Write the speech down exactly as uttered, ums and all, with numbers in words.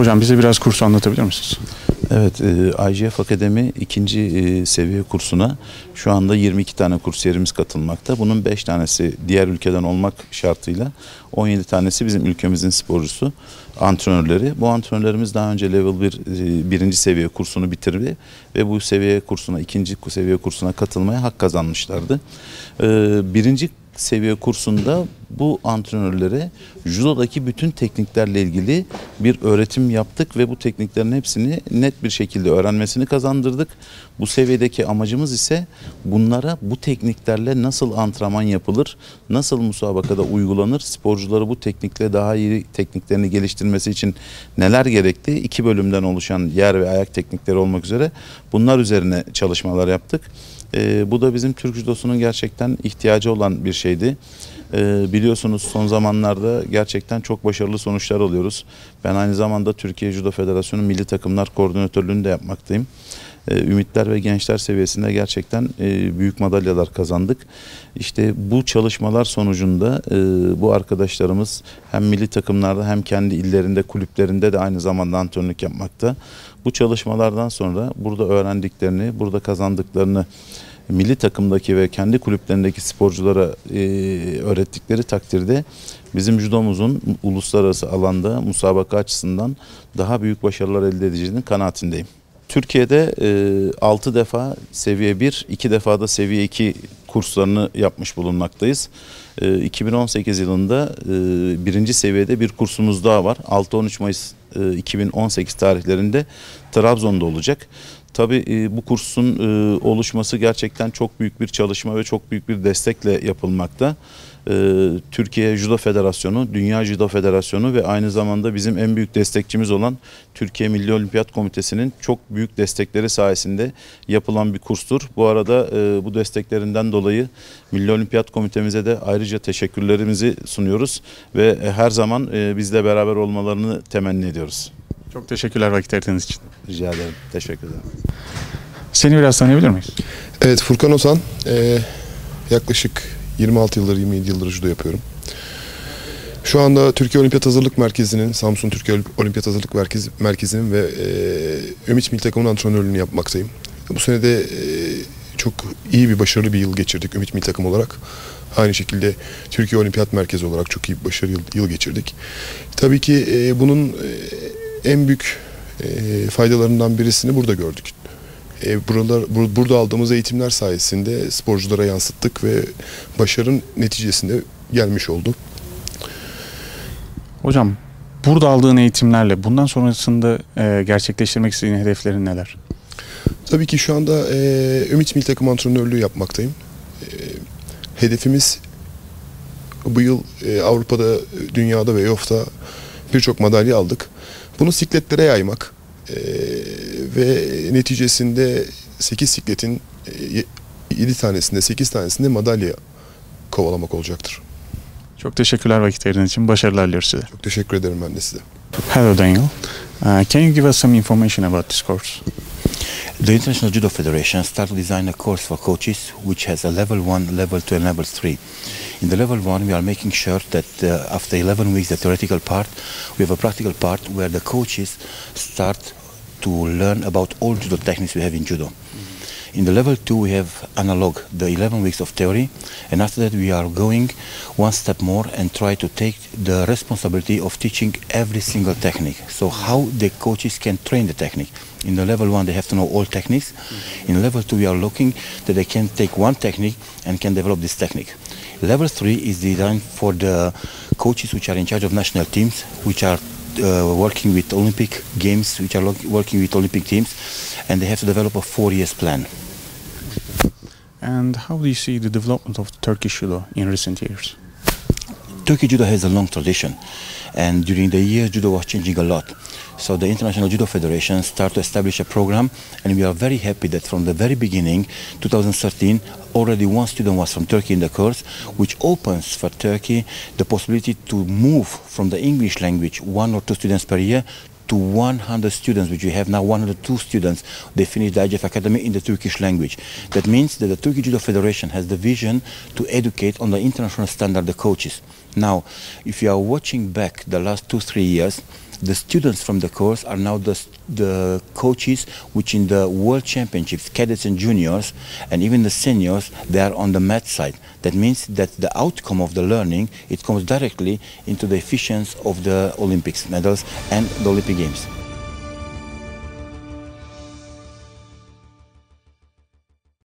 Hocam bize biraz kursu anlatabilir misiniz? Evet, e, I J F Academy ikinci e, seviye kursuna şu anda yirmi iki tane kursiyerimiz katılmakta. Bunun beş tanesi diğer ülkeden olmak şartıyla on yedi tanesi bizim ülkemizin sporcusu, antrenörleri. Bu antrenörlerimiz daha önce level bir, e, birinci seviye kursunu bitirdi ve bu seviye kursuna, ikinci seviye kursuna katılmaya hak kazanmışlardı. E, birinci seviye kursunda bu antrenörlere judodaki bütün tekniklerle ilgili bir öğretim yaptık ve bu tekniklerin hepsini net bir şekilde öğrenmesini kazandırdık. Bu seviyedeki amacımız ise bunlara bu tekniklerle nasıl antrenman yapılır, nasıl musabakada uygulanır, sporcuları bu teknikle daha iyi tekniklerini geliştirmesi için neler gerekli, iki bölümden oluşan yer ve ayak teknikleri olmak üzere bunlar üzerine çalışmalar yaptık. Ee, bu da bizim Türk judosunun gerçekten ihtiyacı olan bir şeydi. Ee, biliyorsunuz son zamanlarda gerçekten çok başarılı sonuçlar alıyoruz. Ben aynı zamanda Türkiye Judo Federasyonu Milli Takımlar Koordinatörlüğünü de yapmaktayım. Ee, ümitler ve gençler seviyesinde gerçekten e, büyük madalyalar kazandık. İşte bu çalışmalar sonucunda e, bu arkadaşlarımız hem milli takımlarda hem kendi illerinde, kulüplerinde de aynı zamanda antrenörlük yapmakta. Bu çalışmalardan sonra burada öğrendiklerini, burada kazandıklarını milli takımdaki ve kendi kulüplerindeki sporculara e, öğrettikleri takdirde bizim judomuzun uluslararası alanda musabaka açısından daha büyük başarılar elde edeceğinin kanaatindeyim. Türkiye'de e, altı defa seviye bir, iki defa da seviye iki kurslarını yapmış bulunmaktayız. E, iki bin on sekiz yılında e, birinci seviyede bir kursumuz daha var. altı on üç Mayıs iki bin on sekiz tarihlerinde Trabzon'da olacak. Tabii bu kursun oluşması gerçekten çok büyük bir çalışma ve çok büyük bir destekle yapılmakta. Türkiye Judo Federasyonu, Dünya Judo Federasyonu ve aynı zamanda bizim en büyük destekçimiz olan Türkiye Milli Olimpiyat Komitesi'nin çok büyük destekleri sayesinde yapılan bir kurstur. Bu arada bu desteklerinden dolayı Milli Olimpiyat Komitemize de ayrıca teşekkürlerimizi sunuyoruz ve her zaman bizle beraber olmalarını temenni ediyoruz. Çok teşekkürler vakit ayırdığınız için. Rica ederim. Teşekkür ederim. Seni biraz tanıyabilir miyiz? Evet, Furkan Ozan. Ee, yaklaşık yirmi altı yıldır, yirmi yedi yıldır judo yapıyorum. Şu anda Türkiye Olimpiyat Hazırlık Merkezi'nin, Samsun Türkiye Olimpiyat Hazırlık Merkezi, Merkezi'nin ve e, Ümit Milli Takım'ın antrenörlüğünü yapmaktayım. Bu sene de e, çok iyi bir, başarılı bir yıl geçirdik Ümit Milli Takım olarak. Aynı şekilde Türkiye Olimpiyat Merkezi olarak çok iyi bir başarılı yıl, yıl geçirdik. Tabii ki e, bunun... E, En büyük e, faydalarından birisini burada gördük. E, buralar, bur, burada aldığımız eğitimler sayesinde sporculara yansıttık ve başarının neticesinde gelmiş oldu. Hocam, burada aldığın eğitimlerle bundan sonrasında e, gerçekleştirmek istediğin hedeflerin neler? Tabii ki şu anda e, Ümit Milli Takım antrenörlüğü yapmaktayım. E, hedefimiz bu yıl e, Avrupa'da, dünyada ve E O F'ta birçok madalya aldık. Bunu sikletlere yaymak ee, ve neticesinde sekiz sikletin yedi tanesinde, sekiz tanesinde madalya kovalamak olacaktır. Çok teşekkürler vakit ayırdığınız için. Başarılar diliyoruz size. Çok teşekkür ederim ben de size. Hello Daniel. Uh, can you give us some information about this course? The International Judo Federation started to design a course for coaches which has a level one, level two and level three. In the level one we are making sure that uh, after eleven weeks the theoretical part, we have a practical part where the coaches start to learn about all judo techniques we have in judo. In the level two we have analog, the eleven weeks of theory, and after that we are going one step more and try to take the responsibility of teaching every single technique. So how the coaches can train the technique. In the level one they have to know all techniques. In level two we are looking that they can take one technique and can develop this technique. Level three is designed for the coaches which are in charge of national teams, which are Uh, working with Olympic games, which are working with Olympic teams, and they have to develop a four year plan. And how do you see the development of Turkish judo in recent years? Turkish judo has a long tradition, and during the years judo was changing a lot. So the International Judo Federation started to establish a program, and we are very happy that from the very beginning, two thousand thirteen, already one student was from Turkey in the course, which opens for Turkey the possibility to move from the English language one or two students per year to one hundred students, which we have now one hundred two students. They finished the I J F Academy in the Turkish language. That means that the Turkish Judo Federation has the vision to educate on the international standard the coaches. Now, if you are watching back the last two, three years, The students from the course are now the, the coaches which in the World Championships, cadets and juniors, and even the seniors, they are on the mat side. That means that the outcome of the learning, it comes directly into the efficiency of the Olympics medals and the Olympic Games.